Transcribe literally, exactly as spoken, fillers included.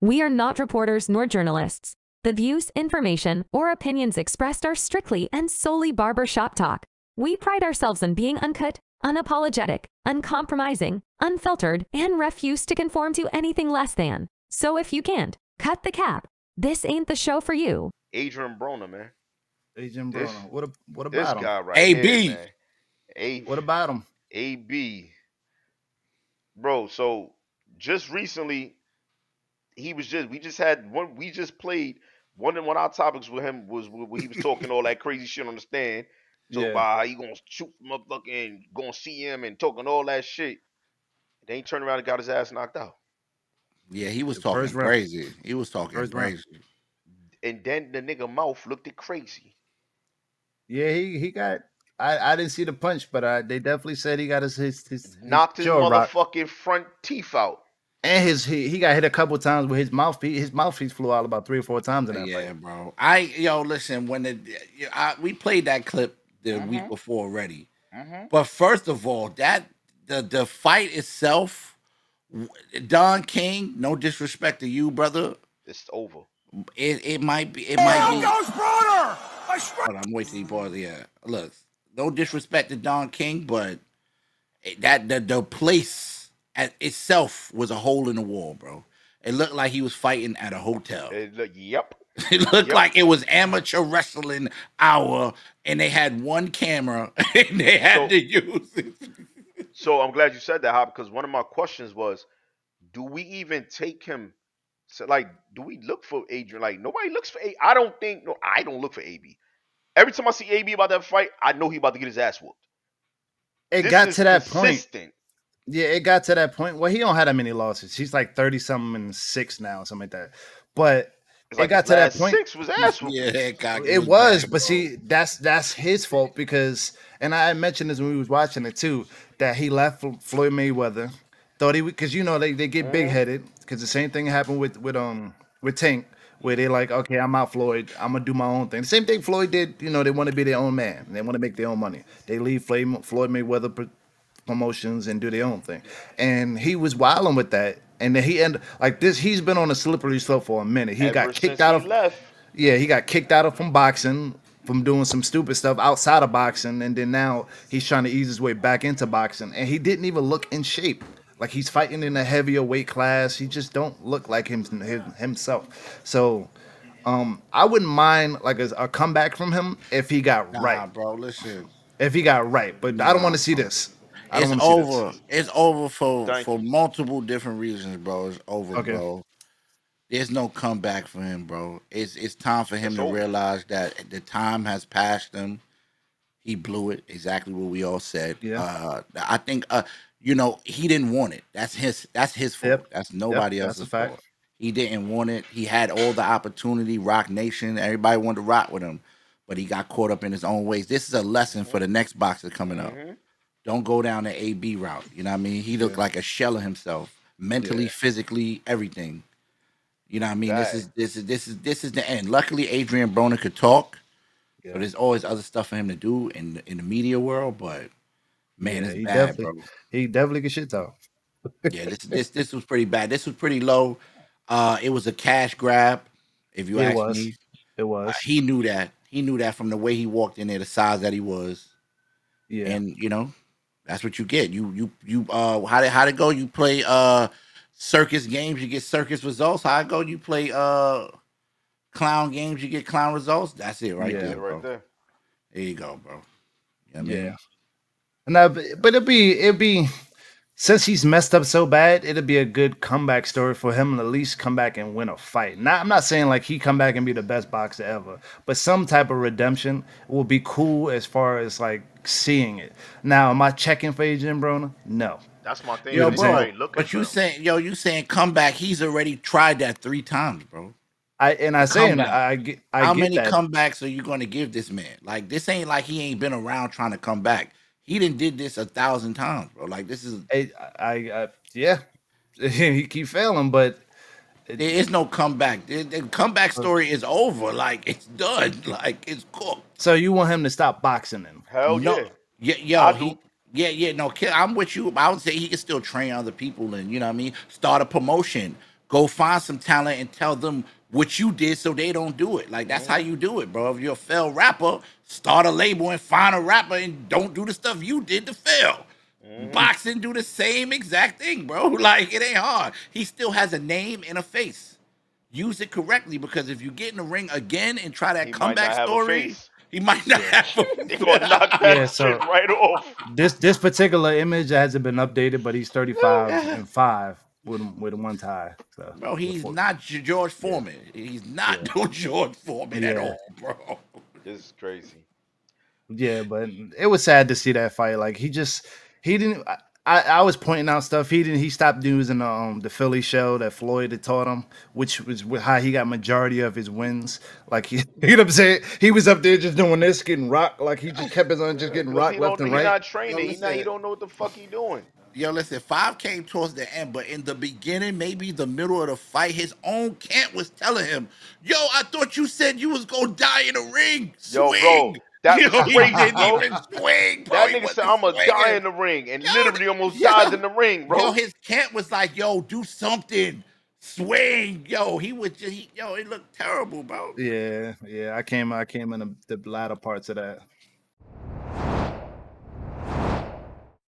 We are not reporters nor journalists. The views, information, or opinions expressed are strictly and solely barbershop talk. We pride ourselves on being uncut, unapologetic, uncompromising, unfiltered, and refuse to conform to anything less than. So if you can't cut the cap, this ain't the show for you. Adrian Broner, man. Adrian Broner. This, what, a, what about this him? Guy right A B. There, A B. What about him? A B. Bro, so just recently, he was just, we just had one, we just played, one of, one of our topics with him was when he was talking all that crazy shit on the stand. Talking yeah. about how you gonna shoot motherfucker and gonna see him and talking all that shit. They ain't turned around and got his ass knocked out. Yeah, he was the talking crazy. Round. He was talking first crazy. Round. And then the nigga mouth looked crazy. Yeah, he he got. I I didn't see the punch, but I, they definitely said he got his his, his knocked his, his motherfucking rock. front teeth out. And his he, he got hit a couple of times with his mouthpiece. His mouthpiece flew out about three or four times in that yeah, fight. Yeah, bro. I yo listen when the I, we played that clip the uh-huh. week before already, uh-huh. but first of all that the the fight itself. Don King, no disrespect to you, brother. It's over. It it might be. It hey, might be. Goes Broner. I I'm waiting for the yeah. Look, no disrespect to Don King, but it, that the the place at itself was a hole in the wall, bro. It looked like he was fighting at a hotel. It look, yep. It looked yep. like it was amateur wrestling hour, and they had one camera, and they had so to use it. So I'm glad you said that, Hop, because one of my questions was, do we even take him? So, like, do we look for Adrian? Like, nobody looks for A. I don't think. No, I don't look for A B. Every time I see A B about that fight, I know he about to get his ass whooped. It this got to that consistent. point. Yeah, it got to that point. Well, he don't have that many losses. He's like thirty something and six now, something like that. But it's it like got to that point. Six was ass whooped. Yeah, it, got, it, it was. Bad, but bro. see, that's that's his fault because, and I mentioned this when we was watching it too, that he left Floyd Mayweather. Thought he would, because you know they, they get big headed. Because the same thing happened with with um with Tank, where they're like, okay, I'm out, Floyd. I'm gonna do my own thing. The same thing Floyd did. You know, they want to be their own man. They want to make their own money. They leave Floyd, Floyd Mayweather pro promotions and do their own thing. And he was wilding with that. And then he ended like this. He's been on a slippery slope for a minute. He Ever got kicked out of. Left. Yeah, he got kicked out of from boxing. From doing some stupid stuff outside of boxing, and then now he's trying to ease his way back into boxing, and he didn't even look in shape. Like, he's fighting in a heavier weight class. He just don't look like him, him himself. So um I wouldn't mind like a, a comeback from him if he got nah, right bro listen if he got right but nah, I don't want to see this. I it's over this. It's over for Thank for you. multiple different reasons, bro. It's over. Okay. Bro, there's no comeback for him, bro. It's it's time for him it's to over. realize that the time has passed him. He blew it. Exactly what we all said. Yeah. Uh, I think uh, you know, he didn't want it. That's his. That's his fault. Yep. That's nobody yep. else's that's fault. Fact. He didn't want it. He had all the opportunity. Rock Nation. Everybody wanted to rock with him, but he got caught up in his own ways. This is a lesson for the next boxer coming up. Mm-hmm. Don't go down the A B route. You know what I mean? He looked yeah. like a shell of himself, mentally, yeah. physically, everything. You know what I mean? That. This is this is this is this is the end. Luckily, Adrian Broner could talk, yeah. but there's always other stuff for him to do in the, in the media world. But man, yeah, it's he bad, bro. He definitely could shit talk. Yeah, this this this was pretty bad. This was pretty low. Uh, it was a cash grab. If you it ask was. me, it was. Uh, he knew that. He knew that from the way he walked in there, the size that he was. Yeah, and you know, that's what you get. You you you. Uh, how did how did it go? You play uh. circus games, you get circus results. How I go, you play uh clown games, you get clown results. That's it, right yeah, there, bro. Right there. There you go, bro. You know what I mean? Yeah. And I, but it'll be it'll be since he's messed up so bad, it'll be a good comeback story for him to at least come back and win a fight. Now, I'm not saying like he come back and be the best boxer ever, but some type of redemption will be cool as far as like seeing it. Now, am I checking for Adrian Broner? No. That's my thing. Yo, bro, but you saying, yo, you saying comeback? He's already tried that three times, bro. I and I saying I get. I How get many that. comebacks are you going to give this man? Like, this ain't like he ain't been around trying to come back. He done did this a thousand times, bro. Like, this is. I, I, I yeah, he keep failing, but it, there is no comeback. The, the comeback story is over. Like, it's done. Like, it's cooked. So you want him to stop boxing him? Hell no. yeah, yeah, yo. He, Yeah, yeah, no, I'm with you. I would say he can still train other people and, you know what I mean, start a promotion. Go find some talent and tell them what you did so they don't do it. Like, that's yeah. how you do it, bro. If you're a failed rapper, start a label and find a rapper and don't do the stuff you did to fail. Mm. Boxing do the same exact thing, bro. Like, it ain't hard. He still has a name and a face. Use it correctly, because if you get in the ring again and try that he comeback story, he might not yeah. have a face. He's going to knock that yeah, so shit right off. This, this particular image hasn't been updated, but he's thirty-five and five. With him, with one tie, so. Bro. He's not George Foreman. Yeah. He's not yeah. doing George Foreman yeah. at all, bro. This is crazy. Yeah, but it was sad to see that fight. Like, he just he didn't. I, I was pointing out stuff he didn't. He stopped using the, um the Philly show that Floyd had taught him, which was how he got majority of his wins. Like, he, you know what I'm saying? He was up there just doing this, getting rocked. Like, he just kept his on just getting rocked left and right. He's not training. You know, he, not, he don't know what the fuck he doing. Yo, listen, Five came towards the end, but in the beginning, maybe the middle of the fight, his own camp was telling him, yo, I thought you said you was going to die in the ring. Swing. Yo, bro, that yo, was crazy, didn't bro. Even swing, bro. That nigga said, I'm going to die in the ring, and yo, literally almost yo, dies in the ring, bro. Yo, his camp was like, yo, do something. Swing. Yo, he was just, he, yo, it looked terrible, bro. Yeah, yeah, I came, I came in the, the latter parts of that.